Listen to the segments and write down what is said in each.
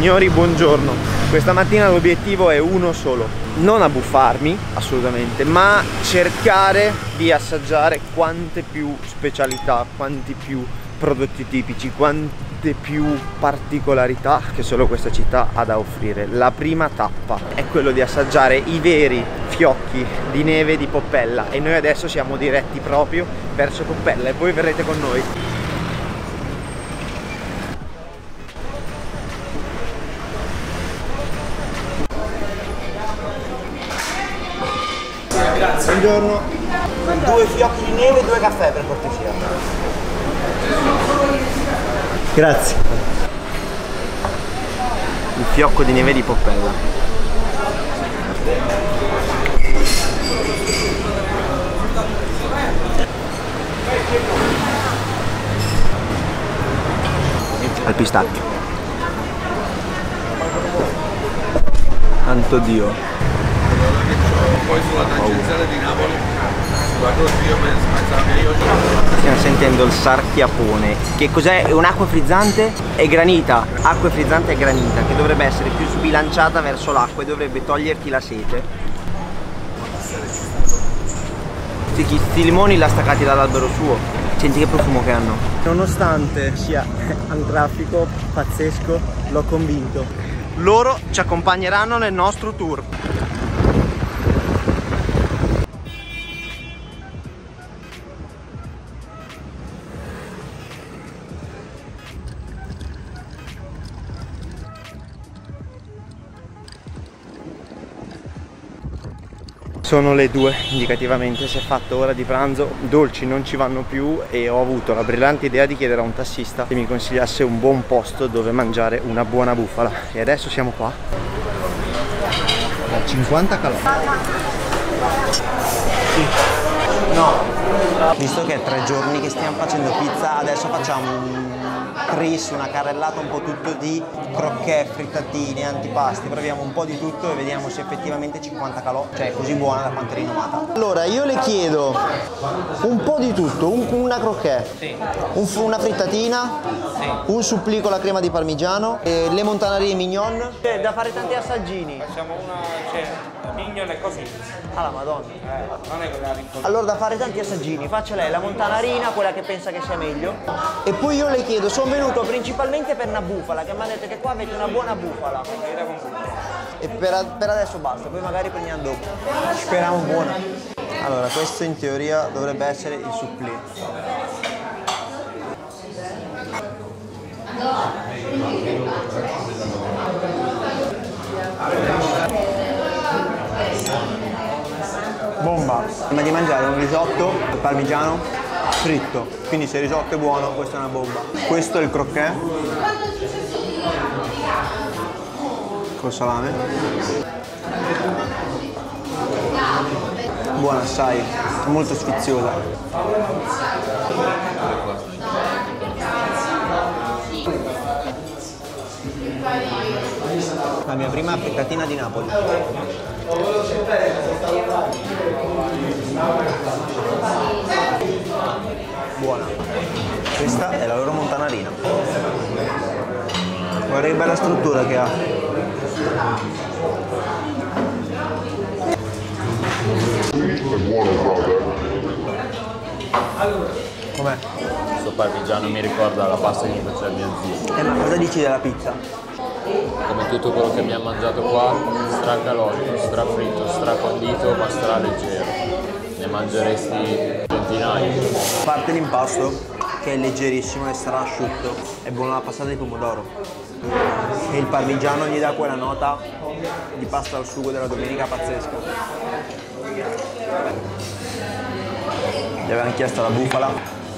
Signori, buongiorno. Questa mattina l'obiettivo è uno solo: non abbuffarmi assolutamente, ma cercare di assaggiare quante più specialità, quanti più prodotti tipici, quante più particolarità che solo questa città ha da offrire. La prima tappa è quello di assaggiare i veri fiocchi di neve di Poppella, e noi adesso siamo diretti proprio verso Poppella e voi verrete con noi. Grazie. Buongiorno. Due fiocchi di neve e due caffè, per cortesia. Grazie. Il fiocco di neve di Poppella. Al pistacchio. Santo Dio. Poi sulla tangenziale di Napoli. Stiamo sentendo il sarchiapone, che cos'è? Un'acqua frizzante e granita, acqua frizzante e granita, che dovrebbe essere più sbilanciata verso l'acqua e dovrebbe toglierti la sete. Sti limoni l'ha staccati dall'albero suo, senti che profumo che hanno. Nonostante sia un traffico pazzesco, l'ho convinto. Loro ci accompagneranno nel nostro tour. Sono le 2 indicativamente, si è fatto ora di pranzo, dolci non ci vanno più e ho avuto la brillante idea di chiedere a un tassista che mi consigliasse un buon posto dove mangiare una buona bufala. E adesso siamo qua. A 50 Kalò. Sì. No. Visto che è 3 giorni che stiamo facendo pizza, adesso facciamo un tris, una carrellata un po' tutto di crocchè, frittatine, antipasti, proviamo un po' di tutto e vediamo se effettivamente 50 Kalò, cioè è così buona da quanto è rinomata. Allora io le chiedo un po' di tutto, una crocchè, sì. Una frittatina, sì. Un supplì con la crema di parmigiano, e le montanarie mignon, cioè da fare tanti assaggini. Facciamo una, cioè, mignon è così. Ah la madonna, non è quella riccoli. Allora da fare tanti assaggini, faccia lei la montanarina, quella che pensa che sia meglio. E poi io le chiedo, sono venuto principalmente per una bufala, che mi ha detto che qua avete una buona bufala. E per adesso basta, poi magari prendiamo dopo. Speriamo buona. Allora, questo in teoria dovrebbe essere il supplì. Bomba! Prima di mangiare un risotto al parmigiano fritto, quindi se il risotto è buono questa è una bomba. Questo è il crocchè col salame, buona assai, molto sfiziosa. La mia prima frittatina di Napoli. Buona. Questa è la loro montanarina. Guarda che bella struttura che ha. Com'è? Questo parmigiano mi ricorda la pasta che mi faceva mia zia. Ma cosa dici della pizza? Come tutto quello che abbiamo mangiato qua, stracalorico, strafritto, stracondito, ma straleggero. Ne mangeresti centinaia. A parte l'impasto, che è leggerissimo e sarà asciutto, è buona la passata di pomodoro. E il parmigiano gli dà quella nota di pasta al sugo della domenica pazzesca. Gli avevano chiesto la bufala,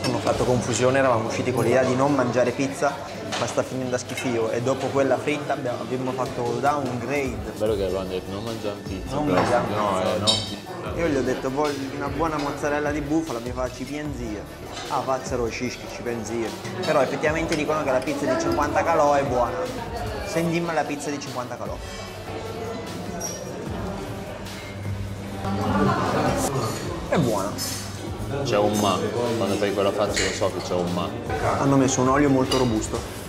hanno fatto confusione, eravamo usciti con l'idea di non mangiare pizza, ma sta finendo a schifio. E dopo quella fritta abbiamo fatto downgrade. Bello che avevano detto non mangiamo pizza. Non mangiamo pizza. No. Io gli ho detto voglio una buona mozzarella di bufala, mi fa ci penzie. Ah, fazzero cischi, ci penzie. Però effettivamente dicono che la pizza di 50 Kalò è buona. Sentiamo la pizza di 50 Kalò. È buona. C'è un ma, quando fai quella faccia lo so che c'è un ma. Hanno messo un olio molto robusto.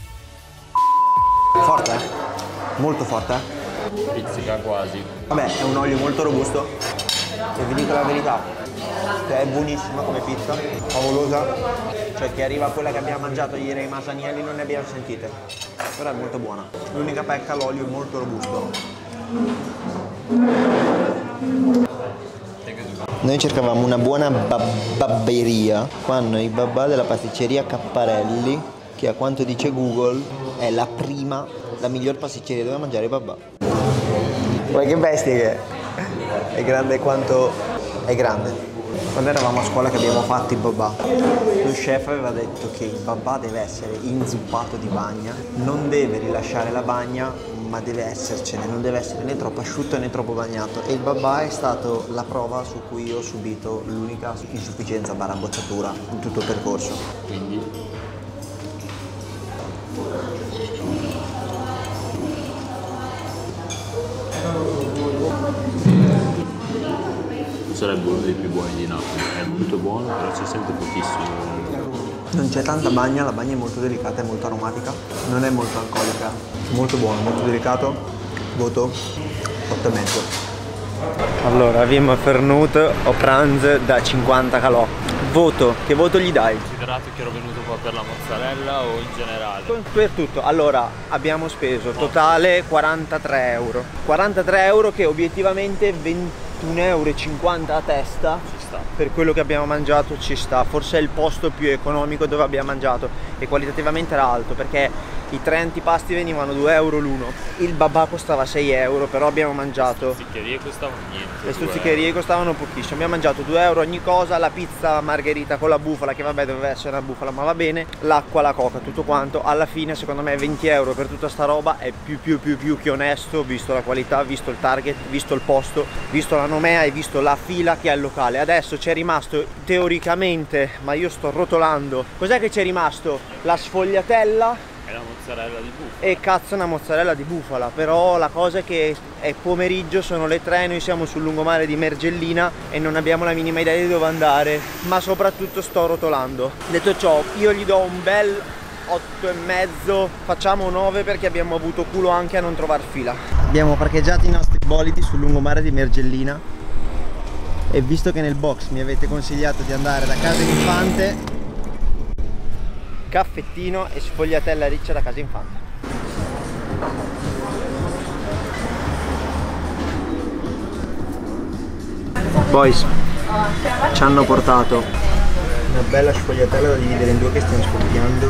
Forte, eh? molto fatta. Pizzica quasi. Vabbè, è un olio molto robusto. E vi dico la verità, che è buonissima come pizza, favolosa. Cioè che arriva a quella che abbiamo mangiato ieri ai Masanielli, non ne abbiamo sentite. Però è molto buona. L'unica pecca, l'olio è molto robusto. Noi cercavamo una buona babberia, quando i babà della pasticceria Capparelli, che a quanto dice Google è la prima, la miglior pasticceria dove mangiare i babà. Guarda che bestia che è grande quanto è grande. Quando eravamo a scuola che abbiamo fatto i babà, lo chef aveva detto che il babà deve essere inzuppato di bagna, non deve rilasciare la bagna, ma deve essercene, non deve essere né troppo asciutto né troppo bagnato. E il babà è stato la prova su cui io ho subito l'unica insufficienza barra bocciatura in tutto il percorso. Quindi? Sarebbe uno dei più buoni di Napoli, è molto buono, però c'è sempre pochissimo. Non c'è tanta bagna, la bagna è molto delicata, è molto aromatica, non è molto alcolica, molto buono, molto delicato, voto 8,5. Allora, abbiamo fernuto o pranzo da 50 Kalò. Voto, che voto gli dai? Considerato che ero venuto qua per la mozzarella o in generale? Per tutto, allora abbiamo speso totale 43 euro. 43 euro che obiettivamente 21,50 euro a testa ci sta. Per quello che abbiamo mangiato ci sta, forse è il posto più economico dove abbiamo mangiato e qualitativamente era alto perché i tre antipasti venivano 2 euro l'uno, il babà costava 6 euro però abbiamo mangiato... Le stuzzicherie costavano niente. Le stuzzicherie costavano pochissimo, abbiamo mangiato 2 euro ogni cosa, la pizza margherita con la bufala che vabbè doveva essere una bufala ma va bene, l'acqua, la coca, tutto quanto, alla fine secondo me 20 euro per tutta sta roba è più che onesto visto la qualità, visto il target, visto il posto, visto la nomea e visto la fila che è al locale. Adesso c'è rimasto teoricamente, ma io sto rotolando, cos'è che c'è rimasto? La sfogliatella e la mozzarella di bufala. E cazzo una mozzarella di bufala, però la cosa è che è pomeriggio, sono le 3, noi siamo sul lungomare di Mergellina e non abbiamo la minima idea di dove andare, ma soprattutto sto rotolando. Detto ciò, io gli do un bel 8,5, facciamo 9 perché abbiamo avuto culo anche a non trovar fila. Abbiamo parcheggiato i nostri bolidi sul lungomare di Mergellina e visto che nel box mi avete consigliato di andare da Casa di Infante, caffettino e sfogliatella riccia da Casa Infante. Boys, ci hanno portato una bella sfogliatella da dividere in due che stiamo scopriando,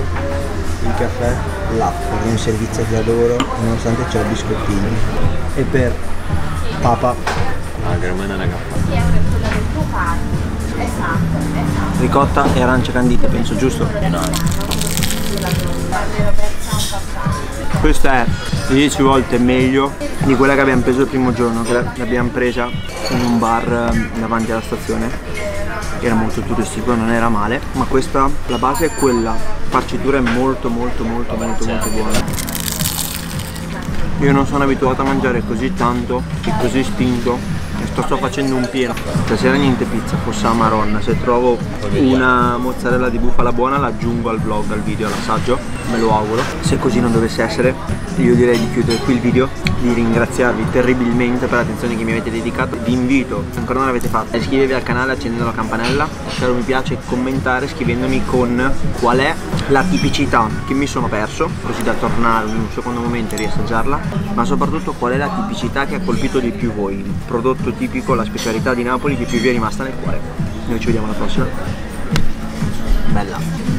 il caffè, l'acqua, che è un servizio che adoro nonostante c'è il biscottino, e per papa la cremana da caffè, ricotta e arance candite penso, giusto? No. Questa è 10 volte meglio di quella che abbiamo preso il primo giorno, che l'abbiamo presa in un bar davanti alla stazione. Era molto turistico, non era male, ma questa, la base è quella, farcitura è molto buona. Io non sono abituato a mangiare così tanto e così spinto e sto facendo un pieno. Stasera niente pizza, fossa maronna, se trovo una mozzarella di bufala buona la aggiungo al vlog, al video, all'assaggio, me lo auguro. Se così non dovesse essere, io direi di chiudere qui il video, di ringraziarvi terribilmente per l'attenzione che mi avete dedicato. Vi invito, se ancora non l'avete fatto, a iscrivervi al canale accendendo la campanella, lasciare un mi piace e commentare scrivendomi con qual è la tipicità che mi sono perso, così da tornare in un secondo momento e riassaggiarla, ma soprattutto qual è la tipicità che ha colpito di più voi, il prodotto tipico, la specialità di Napoli che più vi è rimasta nel cuore. Noi ci vediamo alla prossima. Bella.